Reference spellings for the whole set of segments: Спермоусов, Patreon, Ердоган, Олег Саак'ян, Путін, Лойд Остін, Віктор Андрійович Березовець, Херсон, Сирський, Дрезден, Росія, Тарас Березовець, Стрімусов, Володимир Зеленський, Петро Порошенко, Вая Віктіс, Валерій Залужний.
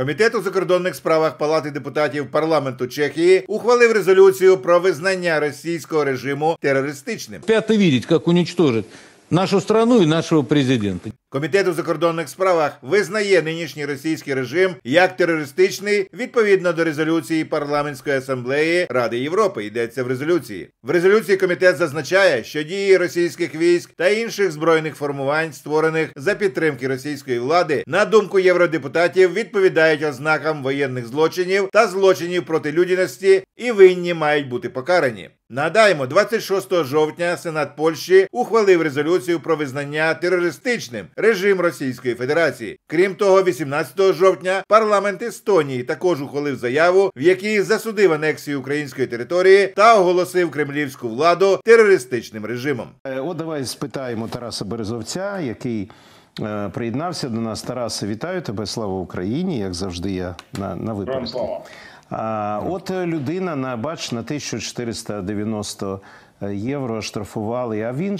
Комітет у закордонних справах Палати депутатів парламенту Чехії ухвалив резолюцію про визнання російського режиму терористичним. П'яте бачить, як уничтожить нашу країну і нашого президента. Комітет у закордонних справах визнає нинішній російський режим як терористичний відповідно до резолюції Парламентської асамблеї Ради Європи, йдеться в резолюції. В резолюції комітет зазначає, що дії російських військ та інших збройних формувань, створених за підтримки російської влади, на думку євродепутатів, відповідають ознакам воєнних злочинів та злочинів проти людяності і винні мають бути покарані. Нагадаємо, 26 жовтня Сенат Польщі ухвалив резолюцію про визнання терористичним режим Російської Федерації. Крім того, 18 жовтня парламент Естонії також ухвалив заяву, в якій засудив анексію української території та оголосив кремлівську владу терористичним режимом. От давай спитаємо Тараса Березовця, який приєднався до нас. Тарасе, вітаю тебе, слава Україні, як завжди я на випередку. От людина, на 1490 євро штрафували, а він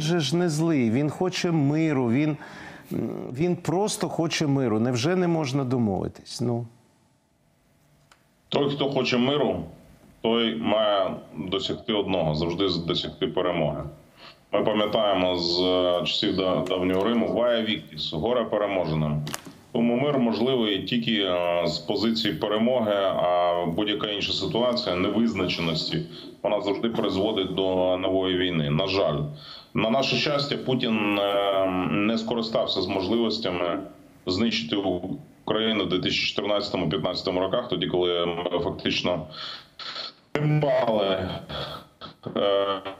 же ж не злий, він хоче миру, він просто хоче миру. Невже не можна домовитись? Ну. Той, хто хоче миру, той має досягти одного, завжди досягти перемоги. Ми пам'ятаємо з часів давнього Риму «Вая Віктіс» – «Горе переможеним». Тому мир можливий тільки з позиції перемоги, а будь-яка інша ситуація невизначеності, вона завжди призводить до нової війни, на жаль. На наше щастя, Путін не скористався з можливостями знищити Україну в 2014-2015 роках, тоді, коли ми фактично тримали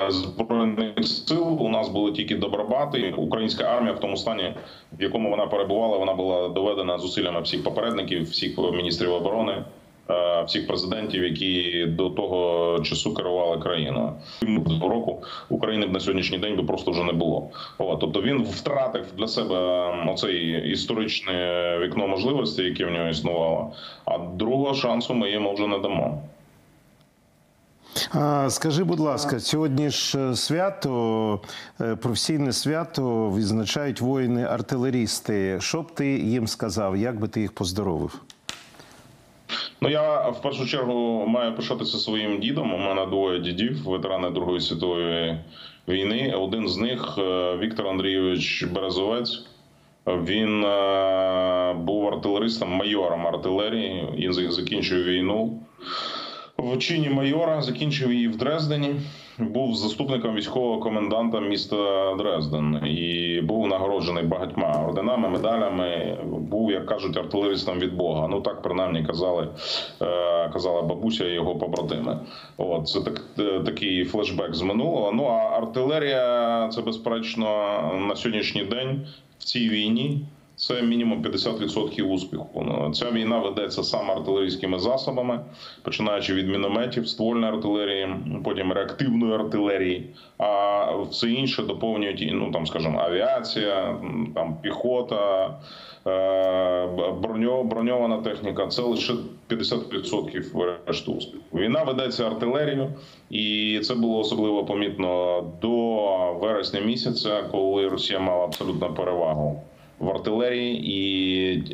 Збройних сил, у нас були тільки добробати. Українська армія в тому стані, в якому вона перебувала, вона була доведена зусиллями всіх попередників, всіх міністрів оборони, всіх президентів, які до того часу керували країною. Цього року України б на сьогоднішній день би просто вже не було. Тобто він втратив для себе оце історичне вікно можливості, яке в нього існувало, а другого шансу ми йому вже не дамо. Скажи, будь ласка, сьогодні ж свято, професійне свято відзначають воїни-артилерісти. Що б ти їм сказав, як би ти їх поздоровив? Ну, я в першу чергу маю пишатися своїм дідом. У мене двоє дідів, ветерани Другої світової війни. Один з них Віктор Андрійович Березовець. Він був артилеристом, майором артилерії і закінчив війну. В чині майора, закінчив її в Дрездені, був заступником військового коменданта міста Дрезден і був нагороджений багатьма орденами, медалями, був, як кажуть, артилеристом від Бога. Ну так, принаймні, казала бабуся і його побратими. Це такий флешбек з минулого. Ну а артилерія, це безперечно на сьогоднішній день в цій війні, це мінімум 50% успіху. Ця війна ведеться саме артилерійськими засобами, починаючи від мінометів, ствольної артилерії, потім реактивної артилерії, а все інше доповнюють, ну там, скажімо, авіація, там піхота, броньована техніка. Це лише 50% решти успіху. Війна ведеться артилерією, і це було особливо помітно до вересня місяця, коли Росія мала абсолютну перевагу в артилерії, і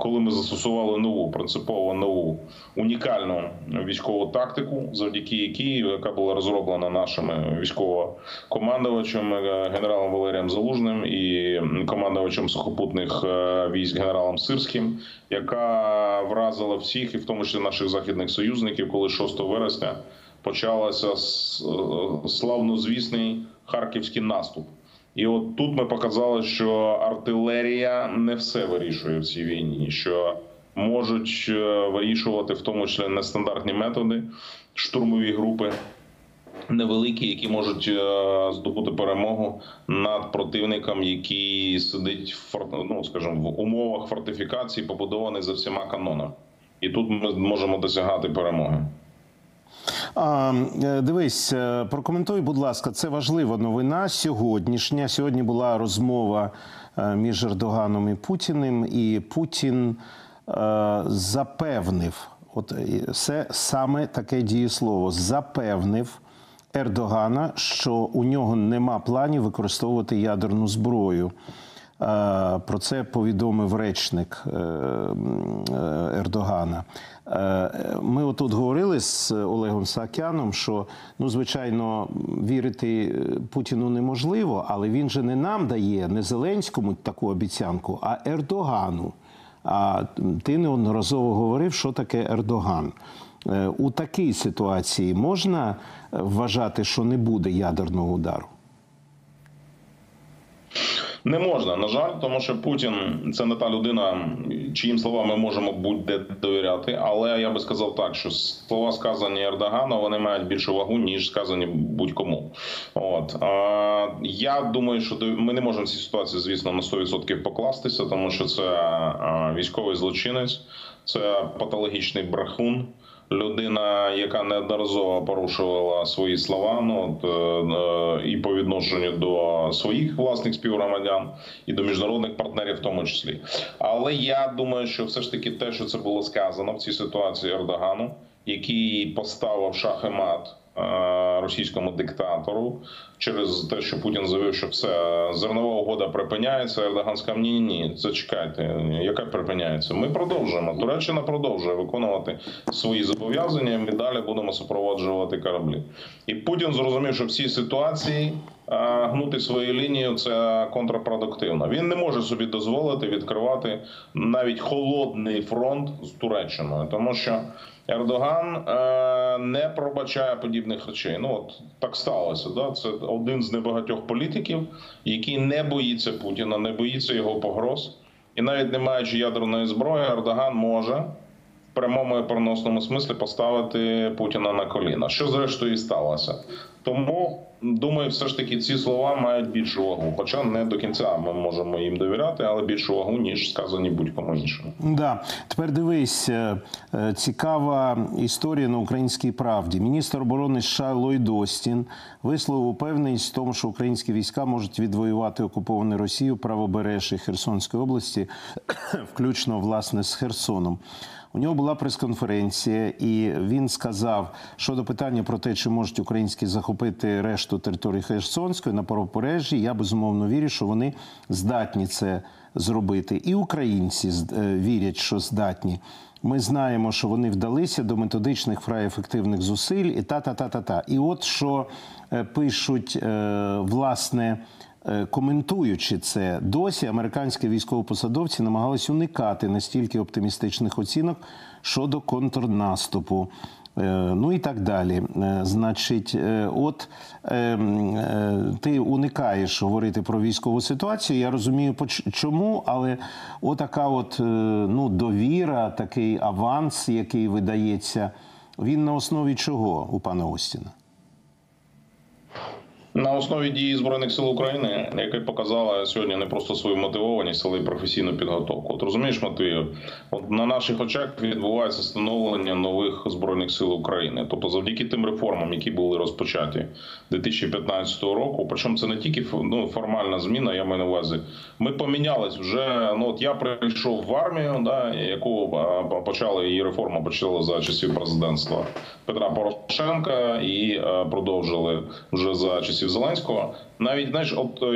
коли ми застосували нову, принципово нову, унікальну військову тактику, завдяки якій, яка була розроблена нашими військовокомандувачами, генералом Валерієм Залужним і командувачем сухопутних військ генералом Сирським, яка вразила всіх, і в тому числі наших західних союзників, коли 6 вересня почався славнозвісний харківський наступ. І от тут ми показали, що артилерія не все вирішує в цій війні, що можуть вирішувати в тому числі нестандартні методи, штурмові групи невеликі, які можуть здобути перемогу над противником, який сидить, ну, скажімо, в умовах фортифікації, побудований за всіма канонами. І тут ми можемо досягати перемоги. Дивись, прокоментуй, будь ласка, це важлива новина сьогоднішня. Сьогодні була розмова між Ердоганом і Путіним, і Путін запевнив, от це саме таке дієслово, запевнив Ердогана, що у нього нема планів використовувати ядерну зброю. Про це повідомив речник Ердогана. Ми отут говорили з Олегом Саак'яном, що, ну, звичайно, вірити Путіну неможливо, але він же не нам дає, не Зеленському таку обіцянку, а Ердогану. А ти неодноразово говорив, що таке Ердоган. У такій ситуації можна вважати, що не буде ядерного удару? Не можна, на жаль, тому що Путін – це не та людина, чиїм словам ми можемо будь-де довіряти. Але я би сказав так, що слова, сказані Ердогану, вони мають більшу вагу, ніж сказані будь-кому. Я думаю, що ми не можемо в цій ситуації, звісно, на 100% покластися, тому що це військовий злочинець, це патологічний брехун. Людина, яка неодноразово порушувала свої слова, і по відношенню до своїх власних співгромадян, і до міжнародних партнерів в тому числі. Але я думаю, що все ж таки те, що це було сказано в цій ситуації Ердогану, який поставив шах і мат російському диктатору через те, що Путін заявив, що все, зернова угода припиняється, Ердоган сказав, ні, зачекайте, яка припиняється? Ми продовжуємо, Туреччина продовжує виконувати свої зобов'язання, ми далі будемо супроводжувати кораблі. І Путін зрозумів, що в цій ситуації гнути свою лінію – це контрпродуктивно. Він не може собі дозволити відкривати навіть холодний фронт з Туреччиною, тому що Ердоган не пробачає подібних речей. Так сталося. Це один з небагатьох політиків, який не боїться Путіна, не боїться його погроз. І навіть не маючи ядерної зброї, Ердоган може в прямому і переносному смислі поставити Путіна на коліна. Що зрештою і сталося. Тому, думаю, все ж таки ці слова мають більшу вагу. Хоча не до кінця ми можемо їм довіряти, але більшу вагу, ніж сказані будь-кому іншому. Да. Тепер дивись, цікава історія на «Українській правді». Міністр оборони США Лойд Остін висловив упевненість в тому, що українські війська можуть відвоювати окуповану Росію, правобережжя Херсонської області, включно, власне, з Херсоном. У нього була прес-конференція, і він сказав щодо питання про те, чи можуть українські захопити решту території Херсонської на правобережжі, я, безумовно, вірю, що вони здатні це зробити. І українці вірять, що здатні. Ми знаємо, що вони вдалися до методичних фраєфективних зусиль і та-та-та-та-та. І от що пишуть, власне, коментуючи це, досі американські військовопосадовці намагалися уникати настільки оптимістичних оцінок щодо контрнаступу. Ну і так далі. Значить, от ти уникаєш говорити про військову ситуацію, я розумію чому, але отака от довіра, такий аванс, який видається, він на основі чого у пана Остіна? На основі дії Збройних сил України, яка показала сьогодні не просто свою мотивованість, але й професійну підготовку. От розумієш, Матвію, на наших очах відбувається становлення нових Збройних сил України. Тобто завдяки тим реформам, які були розпочаті 2015 року, причому це не тільки формальна зміна, я маю на увазі, ми помінялись вже, я прийшов в армію, яку почали, її реформа почала за часів президентства Петра Порошенка і продовжили вже за часів Зеленського. Навіть,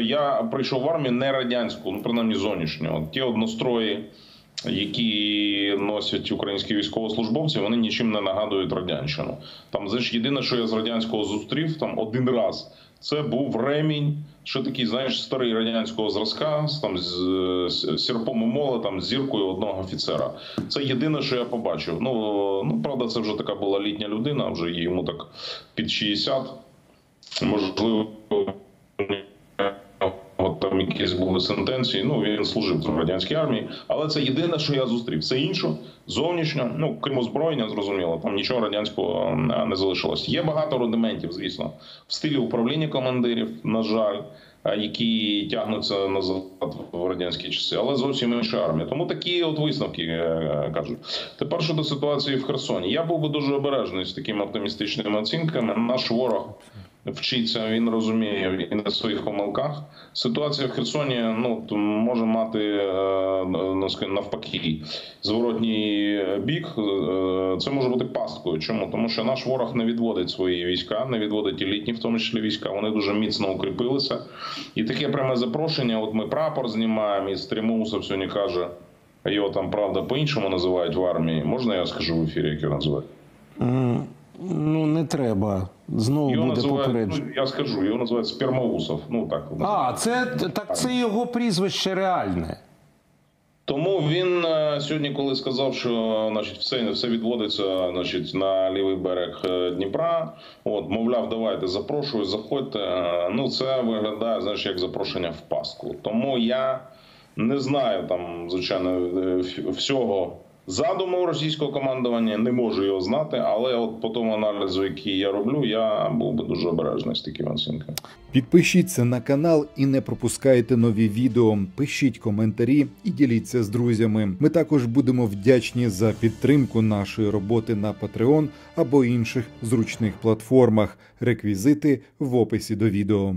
я прийшов в армію не радянську, принаймні зовнішню. Ті однострої, які носять українські військовослужбовці, вони нічим не нагадують радянщину. Єдине, що я з радянського зустрів, один раз, це був ремінь, що такий, старий радянського зразка, з сірпом і молотом, з зіркою одного офіцера. Це єдине, що я побачив. Правда, це вже така була літня людина, вже йому так під 60. Можливо, там якісь були сентенції, він служив в радянській армії, але це єдине, що я зустрів. Все інше, зовнішньо, крім озброєння, зрозуміло, там нічого радянського не залишилось. Є багато рудиментів, звісно, в стилі управління командирів, на жаль, які тягнуться назад в радянські часи, але зовсім інша армія. Тому такі от висновки кажуть. Тепер щодо ситуації в Херсоні. Я був би дуже обережний з такими оптимістичними оцінками. Наш ворог вчиться, він розуміє і на своїх помилках. Ситуація в Херсоні може мати навпаки зворотній бік. Це може бути пасткою. Чому? Тому що наш ворог не відводить свої війська, не відводить елітні, в тому числі війська. Вони дуже міцно укріпилися. І таке пряме запрошення, от ми прапор знімаємо, і Стрімусов сьогодні каже, Його там, правда, по-іншому називають в армії. Можна я скажу в ефірі, як його називають? Ну, не треба. Знову його буде попередження. Ну, я скажу, його називають Спермоусов. Ну, так, це його прізвище реальне. Тому він сьогодні, коли сказав, що все відводиться на лівий берег Дніпра, мовляв, давайте, запрошую, заходьте. Ну, це виглядає, як запрошення в пастку. Тому я не знаю, там, звичайно, всього задуму російського командування, не можу його знати, але по тому аналізу, який я роблю, я був би дуже обережний з такими оцінками. Підпишіться на канал і не пропускайте нові відео, пишіть коментарі і діліться з друзями. Ми також будемо вдячні за підтримку нашої роботи на Patreon або інших зручних платформах. Реквізити в описі до відео.